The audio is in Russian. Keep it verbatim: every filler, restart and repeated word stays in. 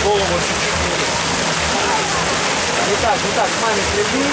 сейчас голову чуть-чуть вниз. Не так, не так, с вами следи.